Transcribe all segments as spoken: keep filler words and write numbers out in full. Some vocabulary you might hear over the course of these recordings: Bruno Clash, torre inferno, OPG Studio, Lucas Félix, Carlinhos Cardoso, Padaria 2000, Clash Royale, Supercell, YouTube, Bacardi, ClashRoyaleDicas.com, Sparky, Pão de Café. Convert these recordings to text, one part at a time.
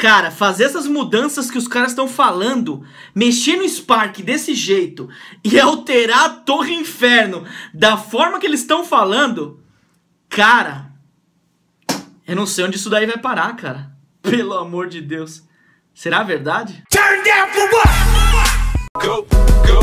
Cara, fazer essas mudanças que os caras estão falando, mexer no Spark desse jeito e alterar a Torre Inferno da forma que eles estão falando, cara, eu não sei onde isso daí vai parar, cara. Pelo amor de Deus. Será verdade? Turn down for what? Go, go,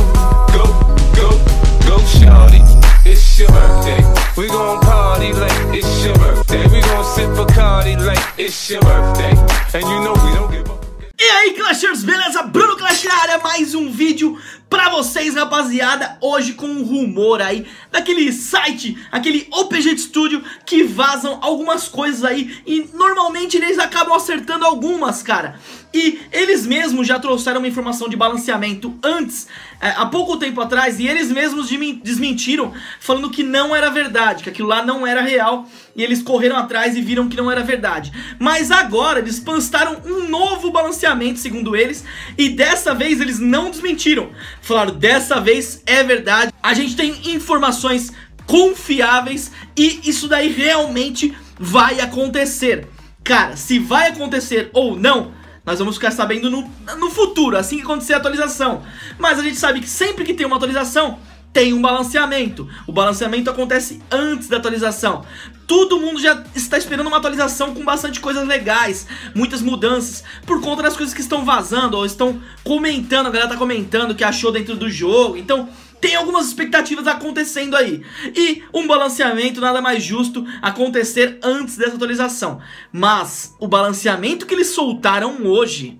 go, go, go, shawty. It's your birthday. We gon' party like it's your birthday. We gon' sip Bacardi like it's your birthday. And you know we don't give up. E aí, Clashers, beleza? Bruno Clash na área, mais um vídeo pra vocês, rapaziada. Hoje com um rumor aí daquele site, aquele O P G Studio, que vazam algumas coisas aí e normalmente eles acabam acertando algumas, cara. E eles mesmos já trouxeram uma informação de balanceamento antes, é, há pouco tempo atrás, e eles mesmos desmentiram, falando que não era verdade, que aquilo lá não era real, e eles correram atrás e viram que não era verdade. Mas agora eles postaram um novo balanceamento, segundo eles, e dessa vez eles não desmentiram. Falaram, dessa vez é verdade, a gente tem informações confiáveis e isso daí realmente vai acontecer. Cara, se vai acontecer ou não, nós vamos ficar sabendo no, no futuro, assim que acontecer a atualização. Mas a gente sabe que sempre que tem uma atualização, tem um balanceamento. O balanceamento acontece antes da atualização. Todo mundo já está esperando uma atualização com bastante coisas legais, muitas mudanças, por conta das coisas que estão vazando ou estão comentando, a galera está comentando o que achou dentro do jogo. Então tem algumas expectativas acontecendo aí. E um balanceamento nada mais justo acontecer antes dessa atualização. Mas o balanceamento que eles soltaram hoje,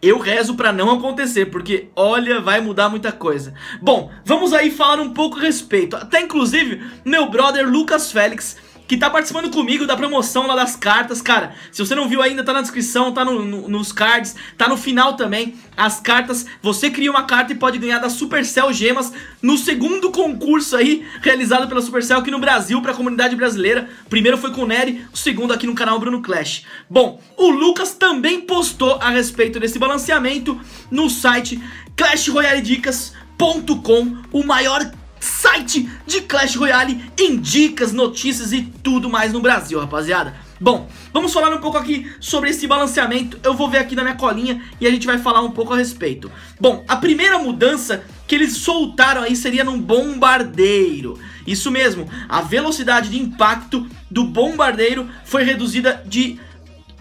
eu rezo pra não acontecer, porque olha, vai mudar muita coisa. Bom, vamos aí falar um pouco a respeito. Até inclusive meu brother Lucas Félix, que tá participando comigo da promoção lá das cartas, cara. Se você não viu ainda, tá na descrição, tá no, no, nos cards, tá no final também. As cartas, você cria uma carta e pode ganhar da Supercell Gemas no segundo concurso aí, realizado pela Supercell aqui no Brasil, pra comunidade brasileira. Primeiro foi com o Nery, o segundo aqui no canal Bruno Clash. Bom, o Lucas também postou a respeito desse balanceamento no site Clash Royale Dicas ponto com, o maior site de Clash Royale em dicas, notícias e tudo mais no Brasil, rapaziada. Bom, vamos falar um pouco aqui sobre esse balanceamento. Eu vou ver aqui na minha colinha e a gente vai falar um pouco a respeito. Bom, a primeira mudança que eles soltaram aí seria num bombardeiro. Isso mesmo, a velocidade de impacto do bombardeiro foi reduzida de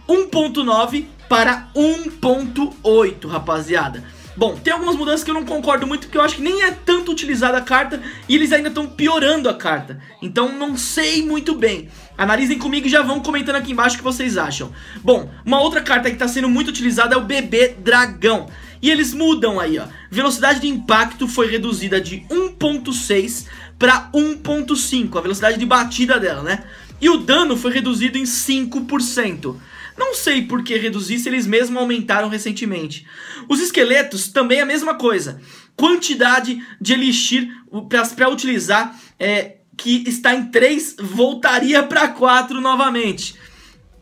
um ponto nove para um ponto oito, rapaziada. Bom, tem algumas mudanças que eu não concordo muito, porque eu acho que nem é tanto utilizada a carta e eles ainda estão piorando a carta. Então não sei muito bem. Analisem comigo e já vão comentando aqui embaixo o que vocês acham. Bom, uma outra carta que está sendo muito utilizada é o bebê dragão. E eles mudam aí, ó. Velocidade de impacto foi reduzida de um ponto seis para um ponto cinco, a velocidade de batida dela, né? E o dano foi reduzido em cinco por cento. Não sei por que reduzir se eles mesmos aumentaram recentemente. Os esqueletos também é a mesma coisa. Quantidade de elixir para utilizar, é, que está em três, voltaria para quatro novamente.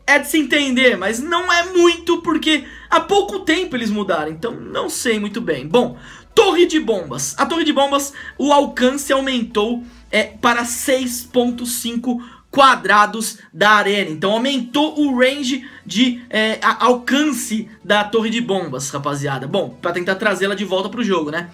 É de se entender, mas não é muito porque há pouco tempo eles mudaram, então não sei muito bem. Bom, torre de bombas. A torre de bombas, o alcance aumentou é, para seis ponto cinco por cento. Quadrados da arena, então aumentou o range de é, a, alcance da torre de bombas, rapaziada. Bom, pra tentar trazê-la de volta pro jogo, né?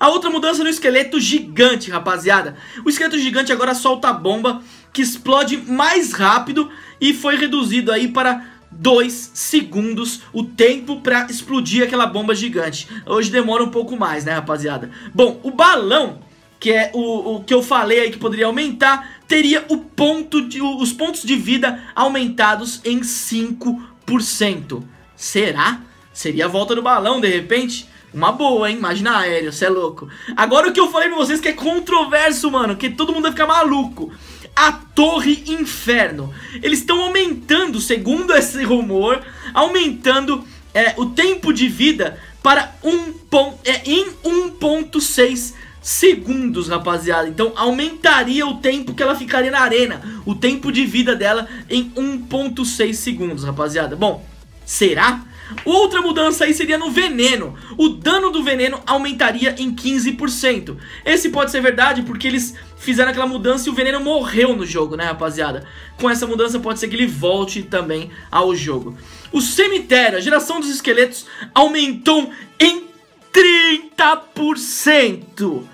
A outra mudança no esqueleto gigante, rapaziada. O esqueleto gigante agora solta a bomba que explode mais rápido e foi reduzido aí para dois segundos o tempo pra explodir aquela bomba gigante. Hoje demora um pouco mais, né, rapaziada? Bom, o balão, que é o, o que eu falei aí que poderia aumentar, teria o ponto de, os pontos de vida aumentados em cinco por cento. Será? Seria a volta do balão, de repente? Uma boa, hein? Imagina aéreo, cê é louco. Agora o que eu falei pra vocês que é controverso, mano, que todo mundo vai ficar maluco. A Torre Inferno. Eles estão aumentando, segundo esse rumor, aumentando é, o tempo de vida para um ponto, é, em um ponto seis segundos, rapaziada. Então aumentaria o tempo que ela ficaria na arena, o tempo de vida dela em um ponto seis segundos, rapaziada. Bom, Será? Outra mudança aí seria no veneno. O dano do veneno aumentaria em quinze por cento. Esse pode ser verdade porque eles fizeram aquela mudança e o veneno morreu no jogo, né, rapaziada? Com essa mudança pode ser que ele volte também ao jogo. O cemitério, a geração dos esqueletos, aumentou em trinta por cento.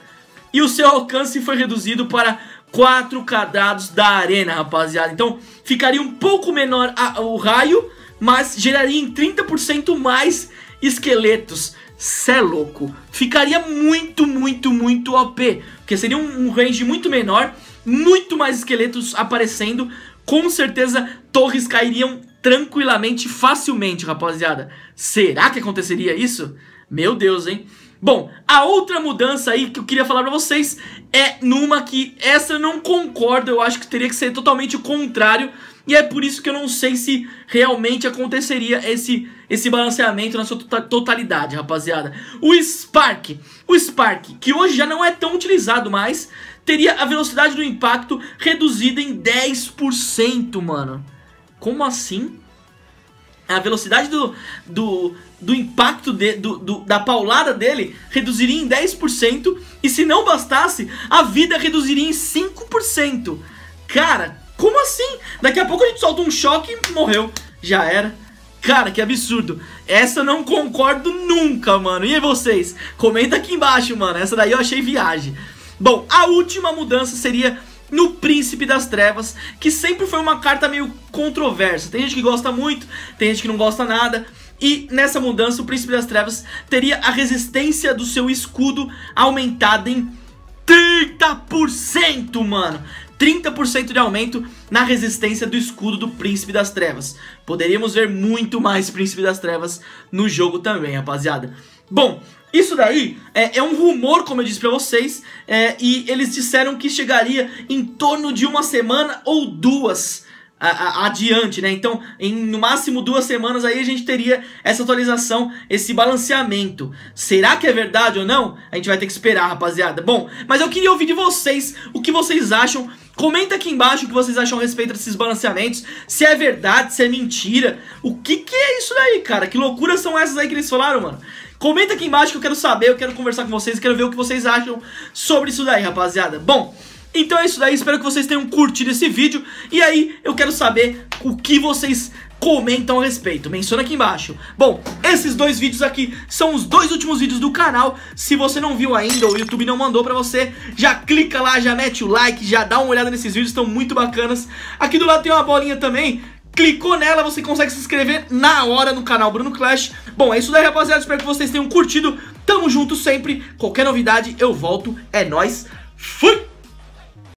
E o seu alcance foi reduzido para quatro quadrados da arena, rapaziada. Então ficaria um pouco menor a, o raio, mas geraria em trinta por cento mais esqueletos. Cê é louco. Ficaria muito, muito, muito O P. Porque seria um, um range muito menor, muito mais esqueletos aparecendo. Com certeza torres cairiam tranquilamente, facilmente, rapaziada. Será que aconteceria isso? Meu Deus, hein? Bom, a outra mudança aí que eu queria falar pra vocês é numa que essa eu não concordo. Eu acho que teria que ser totalmente o contrário. E é por isso que eu não sei se realmente aconteceria esse, esse balanceamento na sua totalidade, rapaziada. O Spark, o Spark, que hoje já não é tão utilizado mais, teria a velocidade do impacto reduzida em dez por cento, mano. Como assim? A velocidade do, do, do impacto de, do, do, da paulada dele reduziria em dez por cento. E se não bastasse, a vida reduziria em cinco por cento. Cara, como assim? Daqui a pouco a gente solta um choque e morreu. Já era. Cara, que absurdo. Essa eu não concordo nunca, mano. E aí vocês? Comenta aqui embaixo, mano. Essa daí eu achei viagem. Bom, a última mudança seria no Príncipe das Trevas, que sempre foi uma carta meio controversa. Tem gente que gosta muito, tem gente que não gosta nada. E nessa mudança, o Príncipe das Trevas teria a resistência do seu escudo aumentada em trinta por cento, mano. trinta por cento de aumento na resistência do escudo do Príncipe das Trevas. Poderíamos ver muito mais Príncipe das Trevas no jogo também, rapaziada. Bom, isso daí é, é um rumor, como eu disse pra vocês, é, e eles disseram que chegaria em torno de uma semana ou duas a, a, adiante, né? Então, em, no máximo duas semanas aí a gente teria essa atualização, esse balanceamento. Será que é verdade ou não? A gente vai ter que esperar, rapaziada. Bom, mas eu queria ouvir de vocês o que vocês acham. Comenta aqui embaixo o que vocês acham a respeito desses balanceamentos, se é verdade, se é mentira. O que que é isso daí, cara? Que loucuras são essas aí que eles falaram, mano? Comenta aqui embaixo que eu quero saber, eu quero conversar com vocês, eu quero ver o que vocês acham sobre isso daí, rapaziada. Bom, então é isso daí, espero que vocês tenham curtido esse vídeo. E aí, eu quero saber o que vocês comentam a respeito, menciona aqui embaixo. Bom, esses dois vídeos aqui são os dois últimos vídeos do canal. Se você não viu ainda, ou o YouTube não mandou pra você, já clica lá, já mete o like, já dá uma olhada nesses vídeos, estão muito bacanas. Aqui do lado tem uma bolinha também. Clicou nela, você consegue se inscrever na hora no canal Bruno Clash. Bom, é isso daí, rapaziada. Espero que vocês tenham curtido. Tamo junto sempre. Qualquer novidade, eu volto. É nóis. Fui!